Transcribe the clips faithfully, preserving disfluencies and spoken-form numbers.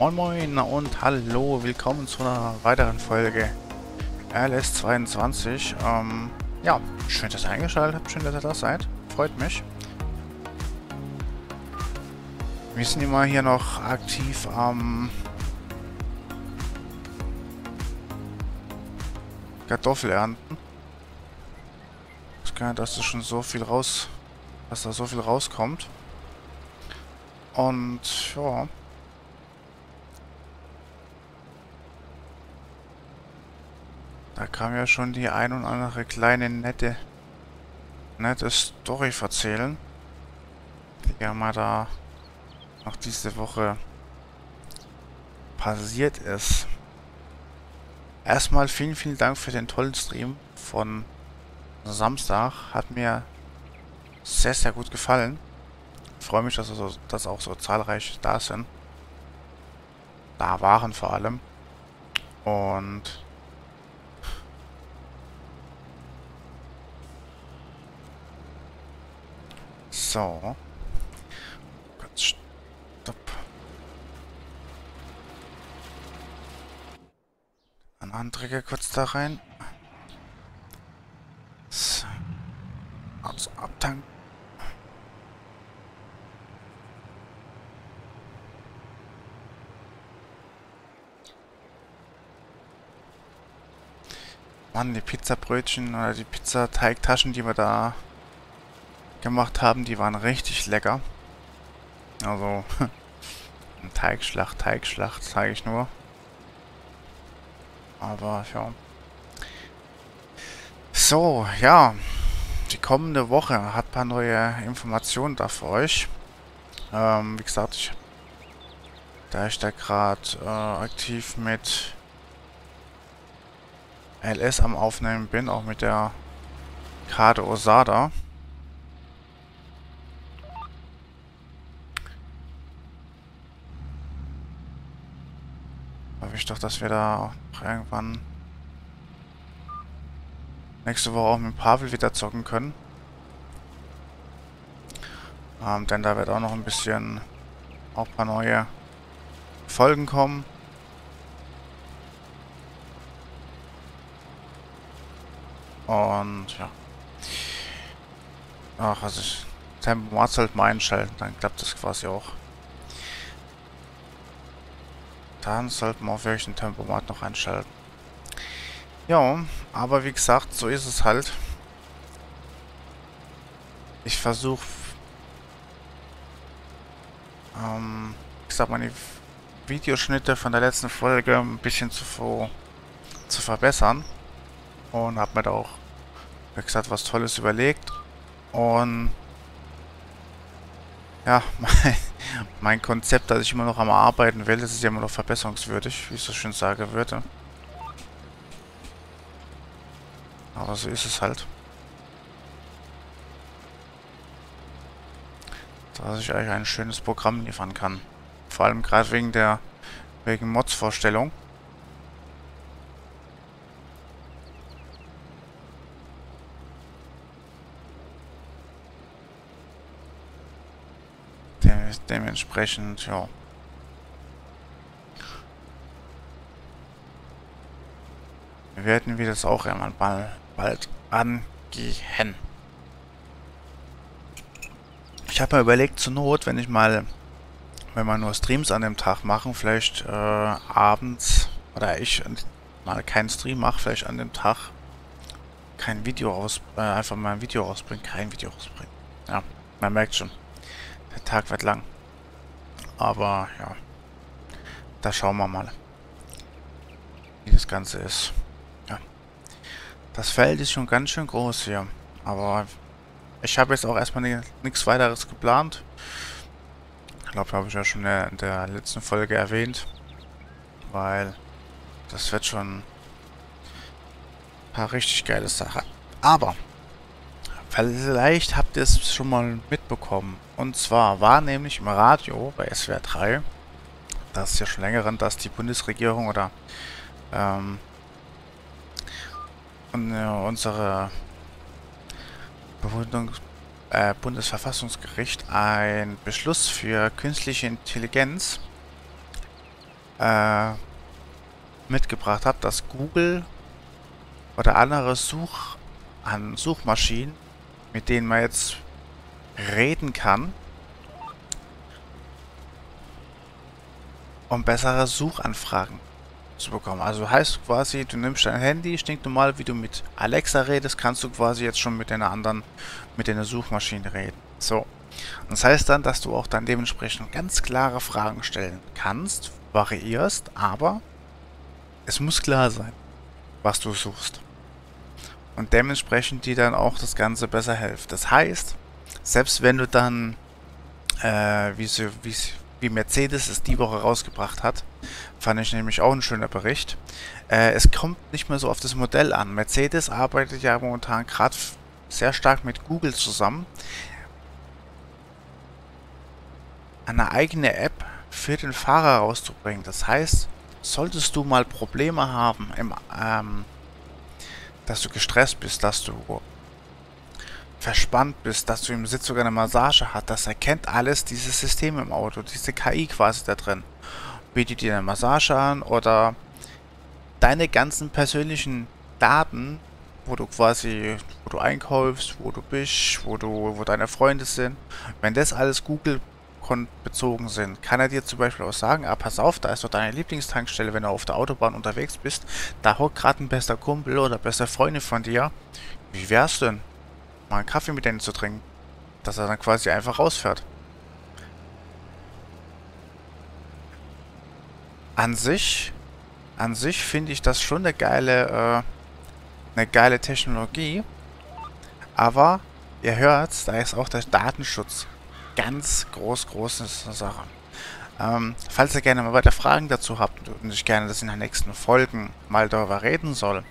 Moin Moin und hallo, willkommen zu einer weiteren Folge L S zweiundzwanzig. Ähm, ja, schön, dass ihr eingeschaltet habt, schön, dass ihr da seid, freut mich. Wir sind immer hier noch aktiv am Kartoffelernten. Ich weiß gar nicht, dass das schon so viel raus, dass da so viel rauskommt. Und ja. Da kam ja schon die ein und andere kleine nette, nette Story erzählen. Die haben wir da noch diese Woche passiert ist. Erstmal vielen, vielen Dank für den tollen Stream von Samstag. Hat mir sehr, sehr gut gefallen. Ich freue mich, dass, so, dass auch so zahlreich da sind. Da waren vor allem. Und so. Stopp. Einen Anträger kurz da rein. So. Also abtanken. Mann, die Pizzabrötchen oder die Pizzateigtaschen, die wir da gemacht haben, die waren richtig lecker. Also, Teigschlacht, Teigschlacht, zeige ich nur. Aber, ja. So, ja. Die kommende Woche hat ein paar neue Informationen da für euch. Ähm, wie gesagt, ich, da ich da gerade äh, aktiv mit L S am Aufnehmen bin, auch mit der Karte Osada. Ich doch, dass wir da auch irgendwann nächste Woche auch mit Pavel wieder zocken können. Ähm, denn da wird auch noch ein bisschen auch ein paar neue Folgen kommen. Und ja. Ach, also ich Tempomat halt mal einschalten, dann klappt das quasi auch. Dann sollten wir auf welchen Tempomat noch einschalten. Ja, aber wie gesagt, so ist es halt. Ich versuche, ähm, ich sag mal, die Videoschnitte von der letzten Folge ein bisschen zu, zu verbessern. Und habe mir da auch, wie gesagt, was Tolles überlegt. Und ja, mein, mein Konzept, das ich immer noch am Arbeiten will, das ist ja immer noch verbesserungswürdig, wie ich so schön sagen würde. Aber so ist es halt. Dass ich euch ein schönes Programm liefern kann. Vor allem gerade wegen der wegen Mods-Vorstellung. Dementsprechend, ja. Werden wir das auch einmal bald angehen. Ich habe mir überlegt, zur Not, wenn ich mal, wenn wir nur Streams an dem Tag machen, vielleicht äh, abends, oder ich mal keinen Stream mache, vielleicht an dem Tag kein Video raus, äh, einfach mal ein Video rausbringen, kein Video rausbringen. Ja, man merkt schon. Der Tag wird lang. Aber ja, da schauen wir mal, wie das Ganze ist. Ja. Das Feld ist schon ganz schön groß hier. Aber ich habe jetzt auch erstmal nichts weiteres geplant. Ich glaube, habe ich ja schon in der letzten Folge erwähnt. Weil das wird schon ein paar richtig geile Sachen. Aber vielleicht habt ihr es schon mal mitbekommen. Und zwar war nämlich im Radio bei S W R drei, das ist ja schon länger, dass die Bundesregierung oder ähm, unsere Bundesverfassungsgericht ein Beschluss für künstliche Intelligenz äh, mitgebracht habe, dass Google oder andere Such an Suchmaschinen, mit denen man jetzt reden kann, um bessere Suchanfragen zu bekommen. Also heißt quasi, du nimmst dein Handy, stinknormal, wie du mit Alexa redest, kannst du quasi jetzt schon mit einer anderen, mit einer Suchmaschine reden. So. Und das heißt dann, dass du auch dann dementsprechend ganz klare Fragen stellen kannst, variierst, aber es muss klar sein, was du suchst. Und dementsprechend die dann auch das Ganze besser hilft. Das heißt, selbst wenn du dann, äh, wie, sie, wie, wie Mercedes es die Woche rausgebracht hat, fand ich nämlich auch ein schöner Bericht, äh, es kommt nicht mehr so auf das Modell an. Mercedes arbeitet ja momentan gerade sehr stark mit Google zusammen, eine eigene App für den Fahrer rauszubringen. Das heißt, solltest du mal Probleme haben, im, ähm, dass du gestresst bist, dass du verspannt bist, dass du im Sitz sogar eine Massage hast, das erkennt alles dieses System im Auto, diese K I quasi da drin. Bietet dir eine Massage an oder deine ganzen persönlichen Daten, wo du quasi, wo du einkaufst, wo du bist, wo du, wo deine Freunde sind. Wenn das alles Google bezogen sind, kann er dir zum Beispiel auch sagen, ah, pass auf, da ist doch deine Lieblingstankstelle, wenn du auf der Autobahn unterwegs bist, da hockt gerade ein bester Kumpel oder bester Freundin von dir, wie wär's denn, mal einen Kaffee mit denen zu trinken, dass er dann quasi einfach rausfährt. An sich, an sich finde ich das schon eine geile, äh, eine geile Technologie, aber ihr hört's, da ist auch der Datenschutz ganz groß, groß ist eine Sache. Ähm, falls ihr gerne mal weiter Fragen dazu habt und ich gerne das in den nächsten Folgen mal darüber reden soll,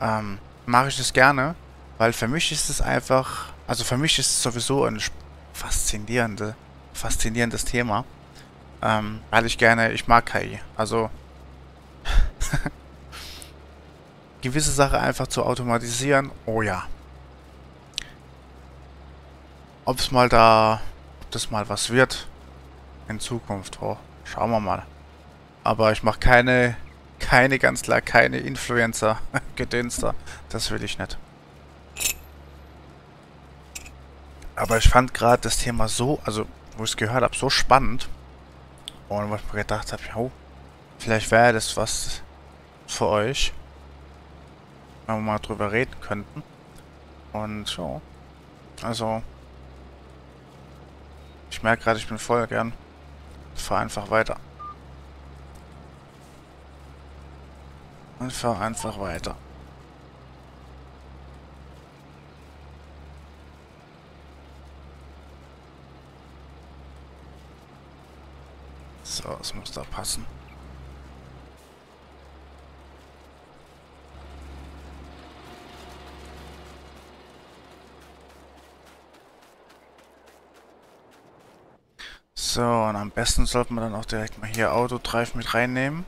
ähm, mache ich das gerne, weil für mich ist es einfach, also für mich ist es sowieso ein faszinierende, faszinierendes Thema, ähm, weil ich gerne, ich mag K I, also gewisse Sachen einfach zu automatisieren, oh ja. Ob es mal da, ob das mal was wird in Zukunft, oh, schauen wir mal. Aber ich mache keine, keine ganz klar, keine Influencer-Gedönster, das will ich nicht. Aber ich fand gerade das Thema so, also wo ich es gehört habe, so spannend und wo ich mir gedacht habe, ja, vielleicht wäre das was für euch, wenn wir mal drüber reden könnten. Und so, also. Ich merke gerade, ich bin voll gern. Ich fahre einfach weiter. Und fahre einfach weiter. So, es muss da passen. So, und am besten sollte man dann auch direkt mal hier Autodrive mit reinnehmen.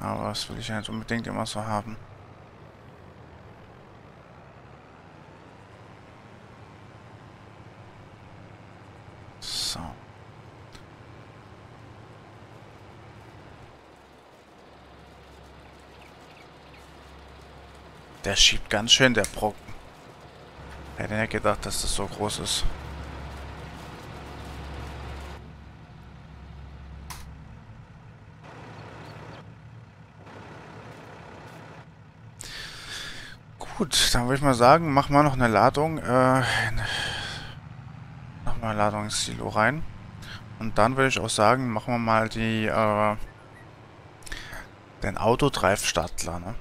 Aber das will ich ja nicht unbedingt immer so haben. So. Der schiebt ganz schön, der Brocken. Ich hätte nicht gedacht, dass das so groß ist. Gut, dann würde ich mal sagen, machen wir noch eine Ladung. Äh, noch mal eine Ladung ins Silo rein. Und dann würde ich auch sagen, machen wir mal die, äh, den Autodrive-Startler, ne?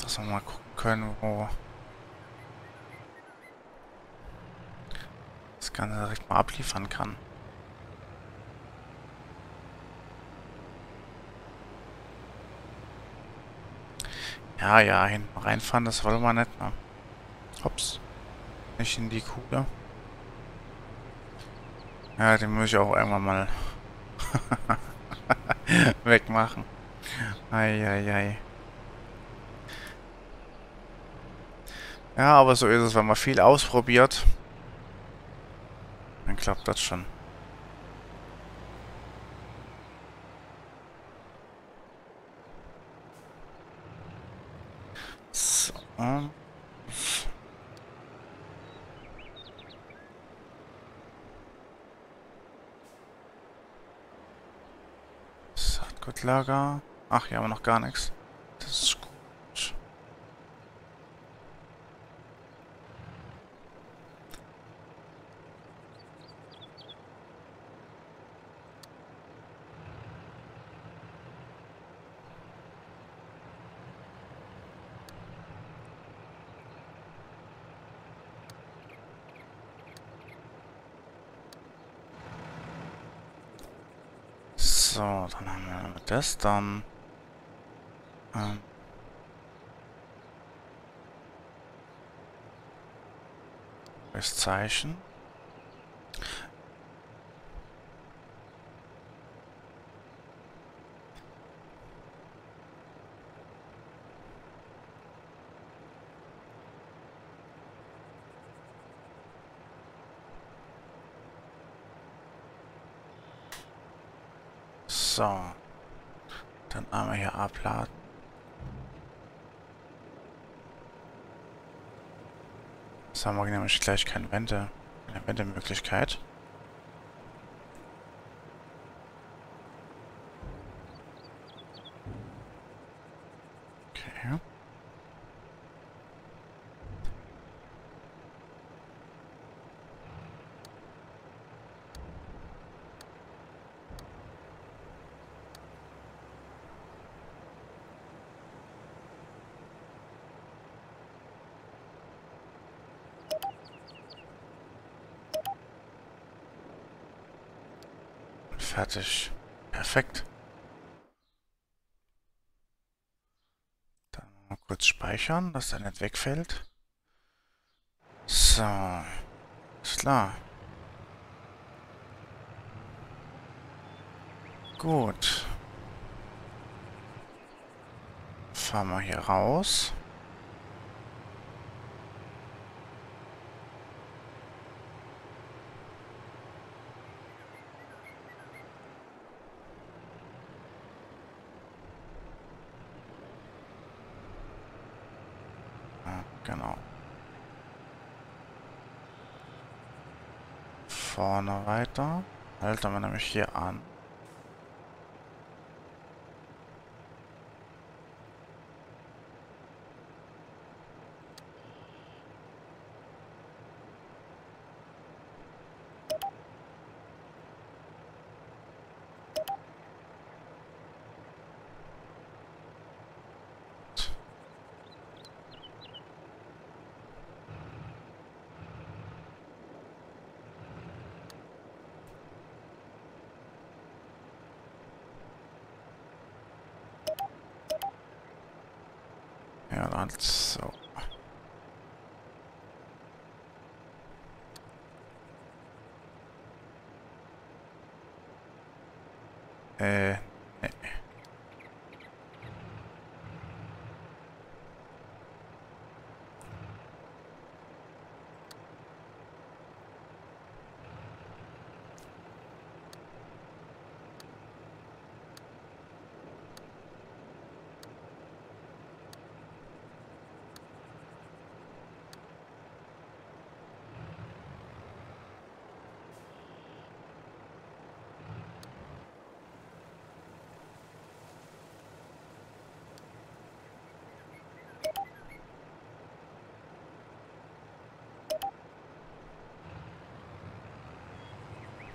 Dass wir mal gucken können, wo das Ganze direkt mal abliefern kann. Ja, ja, hinten reinfahren, das wollen wir nicht, ne? Hops. Nicht in die Kugel. Ja, den muss ich auch irgendwann mal wegmachen. Eieiei. Ja, aber so ist es, wenn man viel ausprobiert, dann klappt das schon. So. Saatgutlager. Ach, hier haben wir noch gar nichts. Das ist gut. So, dann haben wir das dann. Ähm. Das Zeichen. So. Dann einmal hier abladen. Jetzt haben wir nämlich gleich keine Wende, keine Wendemöglichkeit. Okay. Fertig. Perfekt. Dann mal kurz speichern, dass der nicht wegfällt. So. Ist klar. Gut. Fahren wir hier raus. Genau. Vorne weiter. Halten wir nämlich hier an. Ja, dann so. Äh, nee.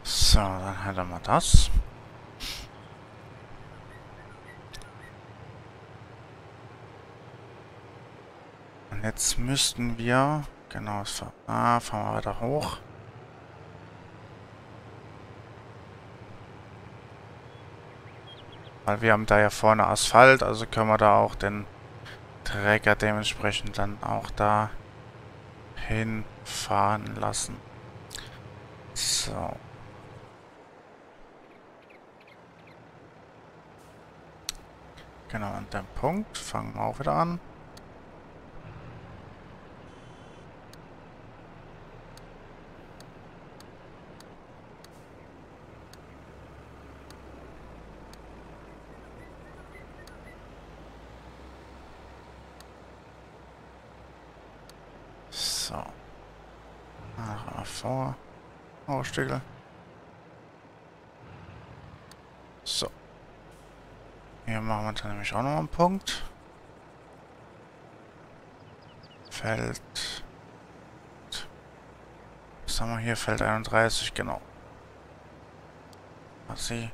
So, dann hätten wir das. Und jetzt müssten wir... Genau, ah, fahren wir weiter hoch. Weil wir haben da ja vorne Asphalt, also können wir da auch den Träger dementsprechend dann auch da hinfahren lassen. So. Genau, an dem Punkt fangen wir auch wieder an. So. Nach vor. Ausstückel. So. Hier machen wir dann nämlich auch noch einen Punkt. Feld. Was haben wir hier? Feld einunddreißig, genau. Ach sie.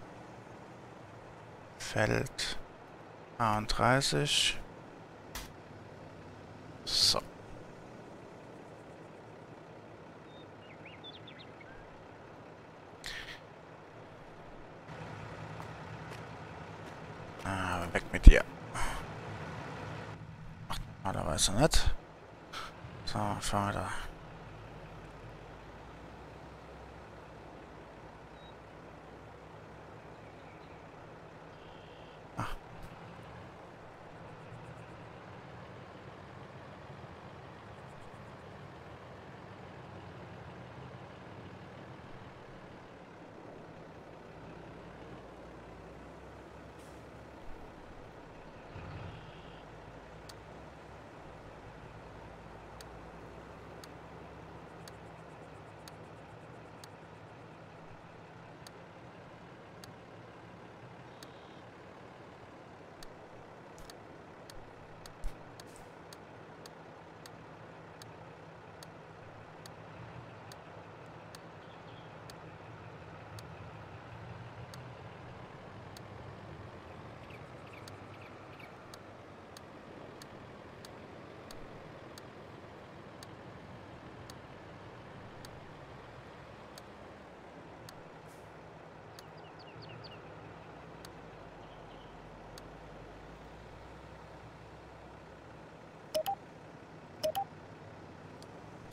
Feld einunddreißig. So. Mit dir. Macht normalerweise nicht. So, fahren wir da. Ach.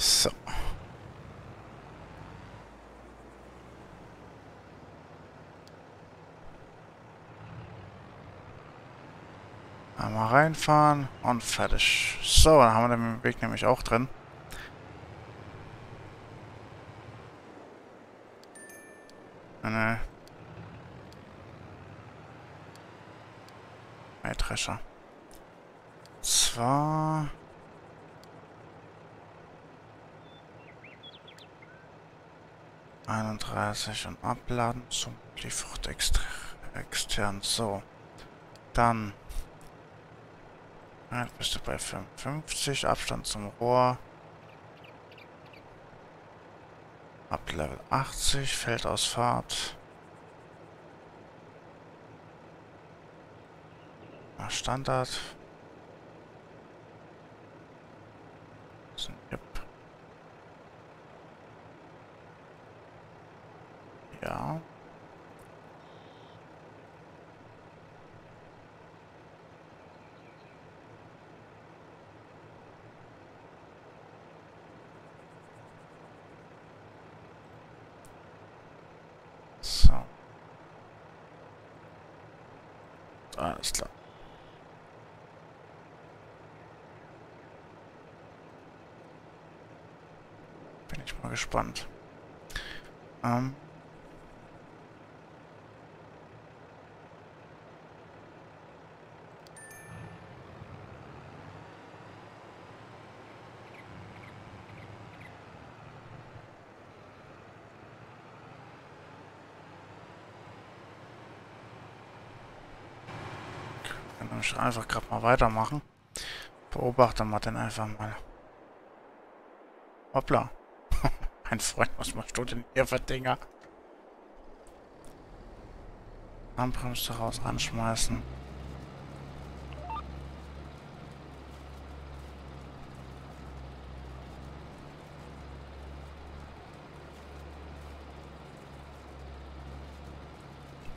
So. Einmal reinfahren und fertig. So, dann haben wir den Weg nämlich auch drin. Eine Mähdrescher. Zwar. einunddreißig und abladen zum Lieferort extern. So, dann ja, bist du bei fünfundfünfzig, Abstand zum Rohr. Ab Level achtzig, Feldausfahrt. Nach Standard. Sind wir Ja. So. Alles klar. Bin ich mal gespannt. Ähm. Einfach gerade mal weitermachen. Beobachte mal den einfach mal. Hoppla. Ein Freund, was machst du denn hier für Dinger? Handbremse raus, anschmeißen.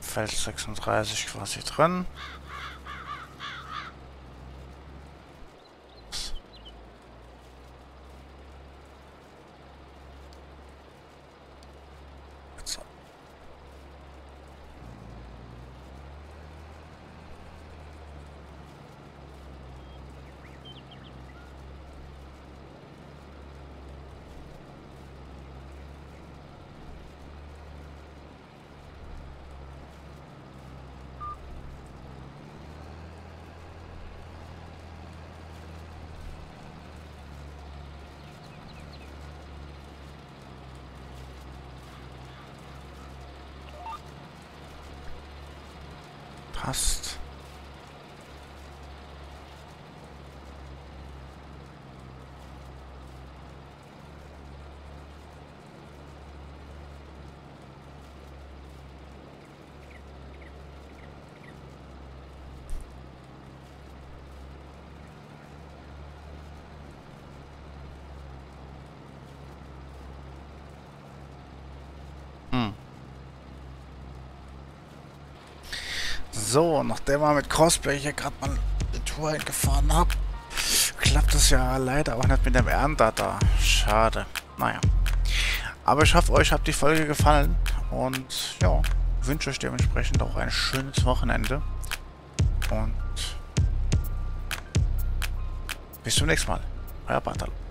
Feld sechsunddreißig quasi drin. passt. So, nachdem wir mit Crossplay hier gerade mal eine Tour gefahren haben, klappt es ja leider auch nicht mit dem Erndata. Schade. Naja. Aber ich hoffe, euch hat die Folge gefallen und ja, wünsche euch dementsprechend auch ein schönes Wochenende und bis zum nächsten Mal. Euer Barthalo.